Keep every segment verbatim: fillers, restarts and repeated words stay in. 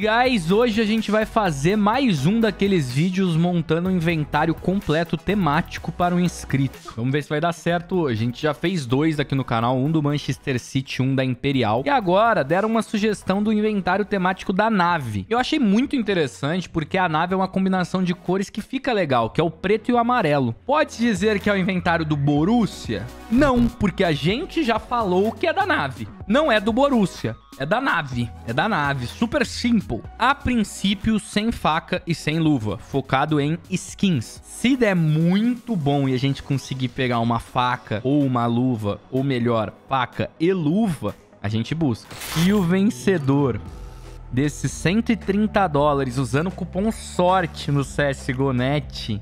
E guys, hoje a gente vai fazer mais um daqueles vídeos montando um inventário completo temático para um inscrito. Vamos ver se vai dar certo hoje. A gente já fez dois aqui no canal, um do Manchester City, um da Imperial. E agora deram uma sugestão do inventário temático da nave. Eu achei muito interessante porque a nave é uma combinação de cores que fica legal, que é o preto e o amarelo. Pode dizer que é o inventário do Borussia? Não, porque a gente já falou que é da nave. Não é do Borussia. É da nave, é da nave, super simple. A princípio, sem faca e sem luva, focado em skins. Se der muito bom e a gente conseguir pegar uma faca ou uma luva, ou melhor, faca e luva, a gente busca. E o vencedor desses cento e trinta dólares, usando o cupom SORTE no C S G O ponto net,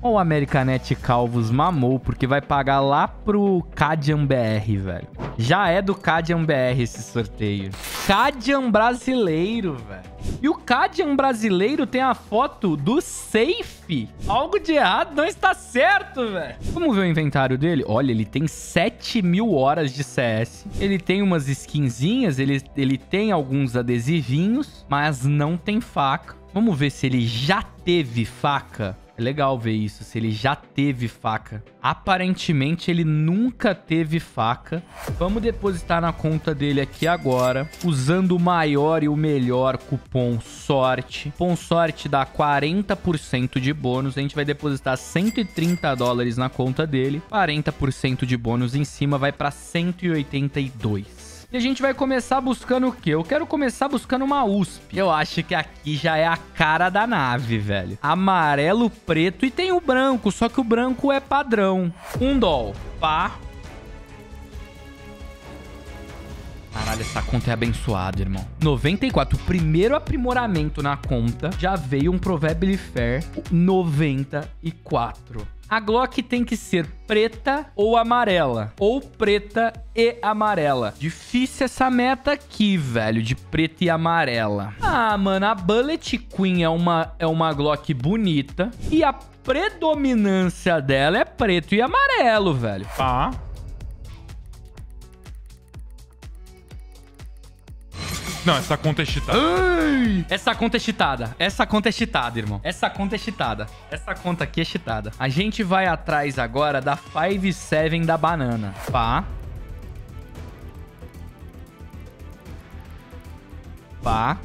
ou Americanet Calvos mamou, porque vai pagar lá pro Cadian B R, velho. Já é do Cadian B R esse sorteio. Cadian Brasileiro, velho. E o Cadian Brasileiro tem a foto do safe. Algo de errado não está certo, velho. Vamos ver o inventário dele? Olha, ele tem sete mil horas de C S. Ele tem umas skinzinhas, ele, ele tem alguns adesivinhos, mas não tem faca. Vamos ver se ele já teve faca. É legal ver isso, se ele já teve faca. Aparentemente, ele nunca teve faca. Vamos depositar na conta dele aqui agora, usando o maior e o melhor cupom SORTE. Cupom SORTE dá quarenta por cento de bônus. A gente vai depositar cento e trinta dólares na conta dele. quarenta por cento de bônus em cima vai para cento e oitenta e dois. E a gente vai começar buscando o quê? Eu quero começar buscando uma U S P. Eu acho que aqui já é a cara da nave, velho. Amarelo, preto e tem o branco, só que o branco é padrão. Um doll. Pá. Caralho, essa conta é abençoada, irmão. noventa e quatro. O primeiro aprimoramento na conta já veio um Provably Fair. noventa e quatro. A Glock tem que ser preta ou amarela. Ou preta e amarela. Difícil essa meta aqui, velho, de preta e amarela. Ah, mano, a Bullet Queen é uma, é uma Glock bonita. E a predominância dela é preto e amarelo, velho. Tá. Não, essa conta é cheatada. Ai! Essa conta é cheatada. Essa conta é cheatada, irmão. Essa conta é cheatada. Essa conta aqui é cheatada. A gente vai atrás agora da cinco sete da banana. Pá. Pá.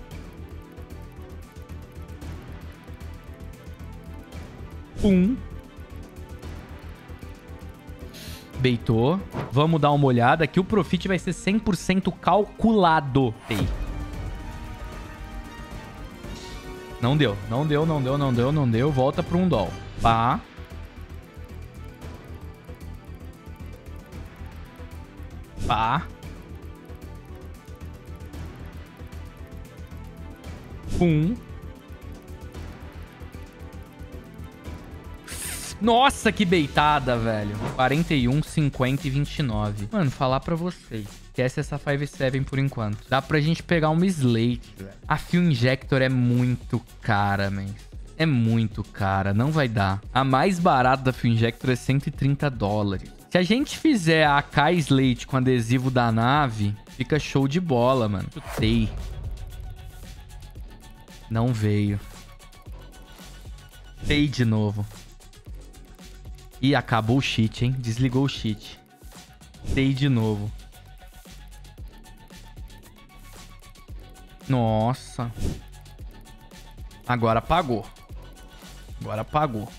Um. Beitou. Vamos dar uma olhada que o profit vai ser cem por cento calculado. Ei. Não deu, não deu, não deu, não deu, não deu. Volta para um doll. Pá. Pá. Um. Nossa, que beitada, velho. quarenta e um, cinquenta e vinte e nove. Mano, falar pra vocês. Esquece essa cinco sete por enquanto. Dá pra gente pegar uma Slate, velho. A Fio Injector é muito cara, man. É muito cara. Não vai dar. A mais barata da Fio Injector é cento e trinta dólares. Se a gente fizer a A K Slate com adesivo da nave, fica show de bola, mano. Chutei. Não veio. Chutei de novo. Ih, acabou o cheat, hein? Desligou o cheat. Dei de novo. Nossa. Agora apagou. Agora apagou.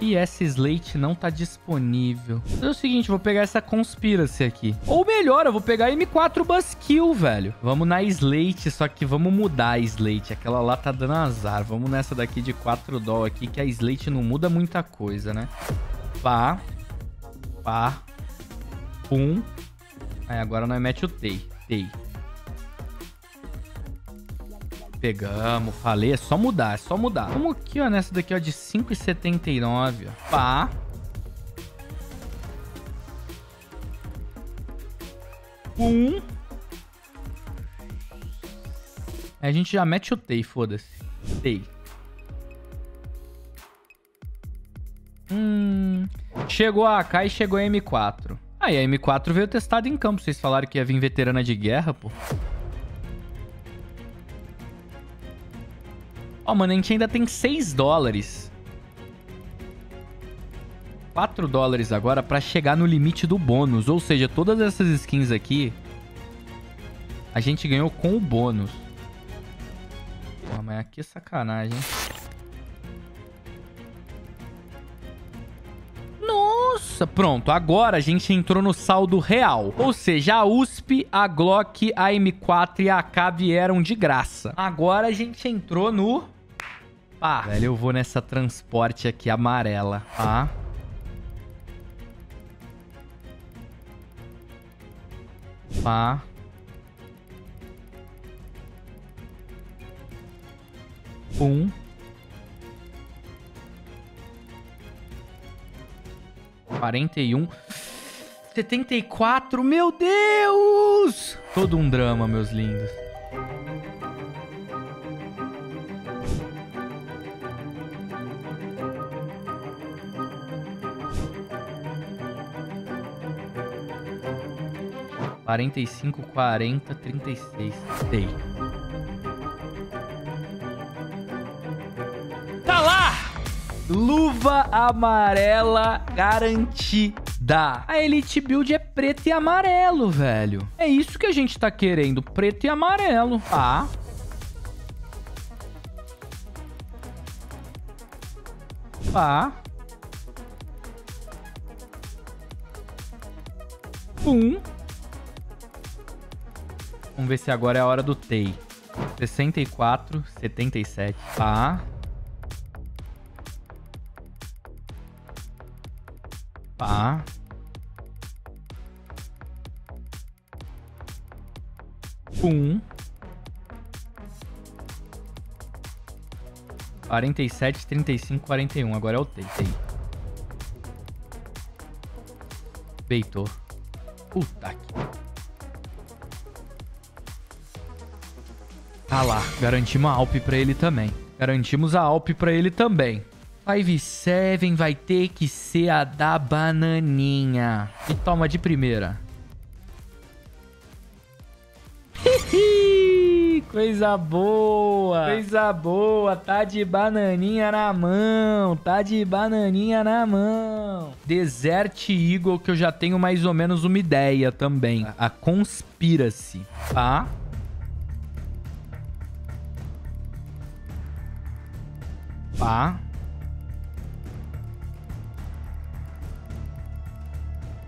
E essa Slate não tá disponível. Vou fazer o seguinte, vou pegar essa Conspiracy aqui. Ou melhor, eu vou pegar a M quatro Buzzkill, velho. Vamos na Slate, só que vamos mudar a Slate. Aquela lá tá dando azar. Vamos nessa daqui de quatro doll aqui, que a Slate não muda muita coisa, né? Pá. Pá. Um. Aí agora nós mete o Tei. Tei. Pegamos. Falei. É só mudar. É só mudar. Vamos aqui, ó. Nessa daqui, ó. De cinco e setenta e nove, ó. Pá. Um. Aí a gente já mete o Tei. Foda-se. Tei. Hum, chegou a A K e chegou a M quatro. Aí ah, a M quatro veio testada em campo. Vocês falaram que ia vir veterana de guerra, pô. Ó, mano, a gente ainda tem seis dólares. quatro dólares agora pra chegar no limite do bônus. Ou seja, todas essas skins aqui a gente ganhou com o bônus. Pô, mas aqui é sacanagem. Nossa, pronto. Agora a gente entrou no saldo real. Ou seja, a U S P, a Glock, a M quatro e a A K vieram de graça. Agora a gente entrou no... Pá. Velho, eu vou nessa transporte aqui amarela. Pá. Pá. Pum. quarenta e um. setenta e quatro. Meu Deus! Todo um drama, meus lindos. quarenta e cinco, quarenta, trinta e seis. Dei. Tá lá! Luva amarela garantida. A Elite Build é preto e amarelo, velho. É isso que a gente tá querendo. Preto e amarelo. Tá. Tá. Um. Vamos ver se agora é a hora do T E I. sessenta e quatro, setenta e sete. Pá. Pá. Um. quarenta e sete, trinta e cinco, quarenta e um. Agora é o T E I. T E I. Beitou. Puta que... Ah lá, garantimos a Alp pra ele também. Garantimos a Alp pra ele também. cinco sete vai ter que ser a da bananinha. E toma de primeira. Coisa boa. Coisa boa. Tá de bananinha na mão. Tá de bananinha na mão. Desert Eagle, que eu já tenho mais ou menos uma ideia também. A Conspiracy. Tá? Pá.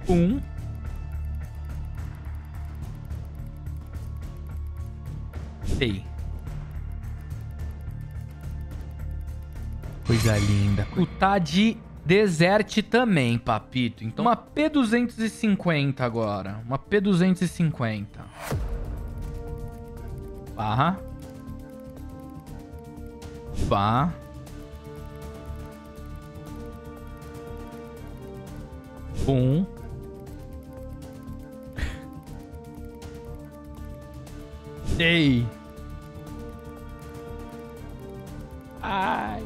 Um. Sei. Coisa linda. O tá de Desert também, papito. Então uma P duzentos e cinquenta agora. Uma P duzentos e cinquenta. Pá. Pá. Um. Ei. Ai.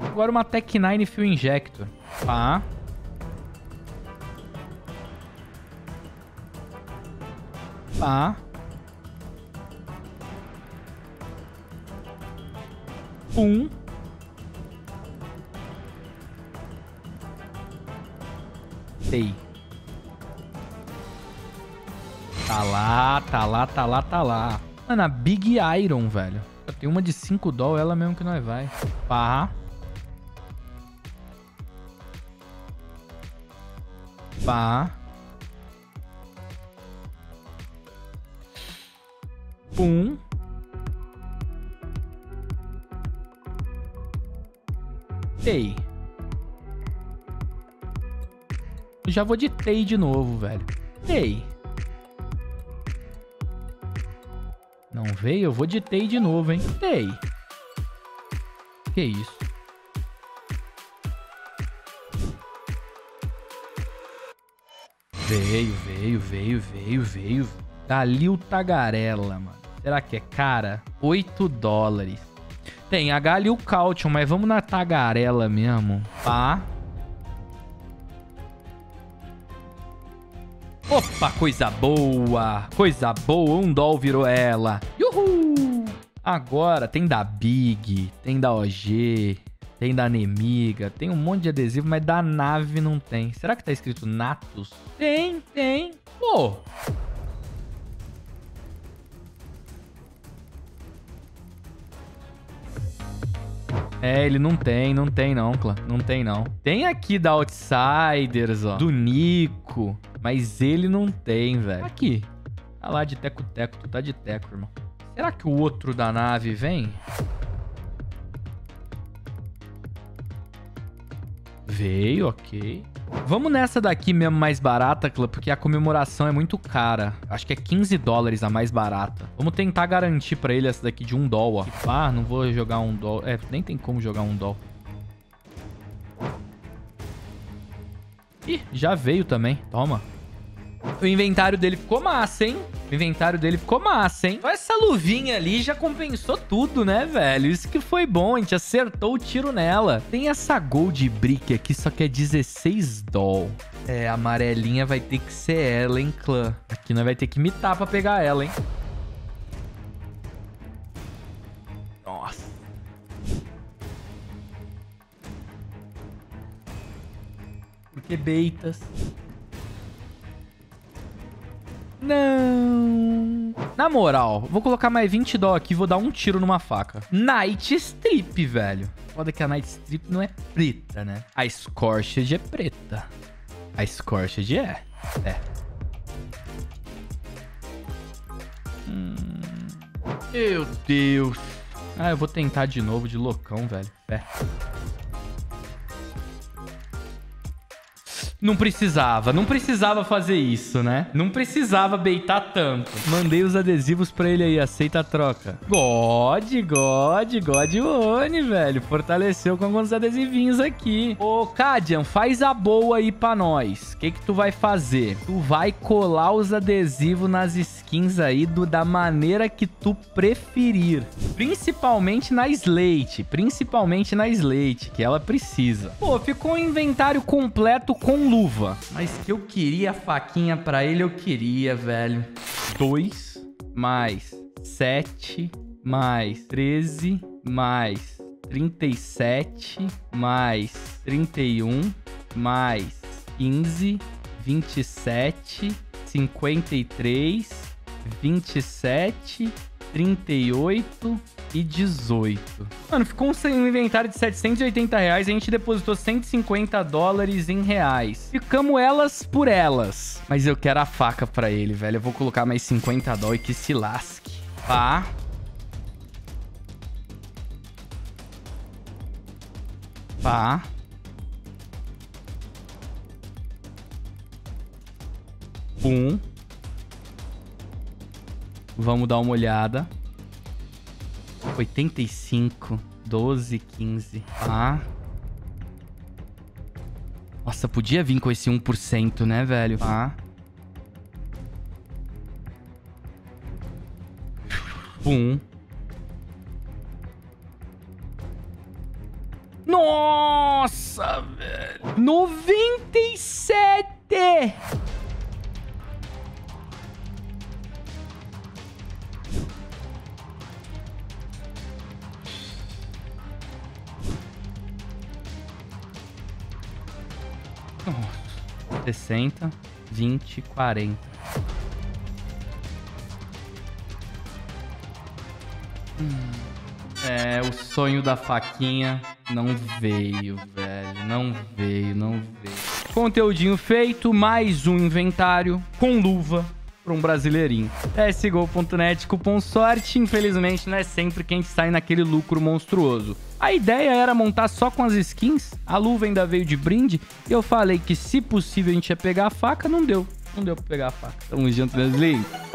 Agora uma Tec nove Fio Injector. Pá. Pá. Um. Tá lá, tá lá, tá lá, tá lá. Mano, a Big Iron, velho. Tem uma de cinco dólares, ela mesmo que nós vai. Pá. Pá. Pum. Ei. Já vou de T E I de novo, velho. T E I. Não veio? Eu vou de T E I de novo, hein? T E I. Que isso? Veio, veio, veio, veio, veio. Galil Tagarela, mano. Será que é cara? oito dólares. Tem a Galil Caution, mas vamos na Tagarela mesmo. Pá. Opa, coisa boa, coisa boa, um doll virou ela. Uhul! Agora tem da Big, tem da O G, tem da Nemiga, tem um monte de adesivo, mas da nave não tem. Será que tá escrito Natus? Tem, tem. Pô! É, ele não tem, não tem não, clã. Não tem não. Tem aqui da Outsiders, ó. Do Nico. Mas ele não tem, velho. Aqui. Tá lá de teco-teco. Tu tá de teco, irmão. Será que o outro da nave vem? Veio, ok. Vamos nessa daqui mesmo mais barata, clã, porque a comemoração é muito cara. Acho que é quinze dólares a mais barata. Vamos tentar garantir pra ele essa daqui de um doll, ó. Ah, não vou jogar um doll. É, nem tem como jogar um doll. Ih, já veio também. Toma. O inventário dele ficou massa, hein? O inventário dele ficou massa, hein? Só essa luvinha ali já compensou tudo, né, velho? Isso que foi bom, a gente acertou o tiro nela. Tem essa Gold Brick aqui, só que é dezesseis doll. É, a amarelinha vai ter que ser ela, hein, clã? Aqui nós vai ter que imitar pra pegar ela, hein? Nossa. Porque beitas... Não. Na moral, vou colocar mais vinte dó aqui e vou dar um tiro numa faca. Night Strip, velho. Foda que a Night Strip não é preta, né? A Scorched é preta. A Scorched é. É. Hum. Meu Deus. Ah, eu vou tentar de novo de loucão, velho. É. Não precisava, não precisava fazer isso, né? Não precisava beitar tanto. Mandei os adesivos pra ele aí, aceita a troca. God, God, God one, velho. Fortaleceu com alguns adesivinhos aqui. Ô, Cadian, faz a boa aí pra nós. O que que tu vai fazer? Tu vai colar os adesivos nas skins aí do, da maneira que tu preferir. Principalmente na Slate. Principalmente na Slate, que ela precisa. Pô, ficou um inventário completo com luva. Mas que eu queria a faquinha pra ele, eu queria, velho. dois, mais sete, mais treze, mais trinta e sete, mais trinta e um, mais quinze, vinte e sete, cinquenta e três, vinte e sete, trinta e oito e dezoito. Mano, ficou um inventário de setecentos e oitenta reais. A gente depositou cento e cinquenta dólares em reais. Ficamos elas por elas. Mas eu quero a faca pra ele, velho. Eu vou colocar mais cinquenta dó e que se lasque. Pá. Pá. Um. Vamos dar uma olhada. oitenta e cinco, doze, quinze. Ah. Nossa, podia vir com esse um por cento, né, velho? Ah. Um. Nossa, velho. noventa e sete. sessenta, vinte, quarenta. Hum. É, o sonho da faquinha não veio, velho. Não veio, não veio. Conteúdinho feito, mais um inventário com luva pra um brasileirinho. C S G O ponto net, cupom sorte. Infelizmente, não é sempre que a gente sai naquele lucro monstruoso. A ideia era montar só com as skins. A luva ainda veio de brinde. E eu falei que, se possível, a gente ia pegar a faca. Não deu. Não deu pra pegar a faca. Tamo junto, meus lindos.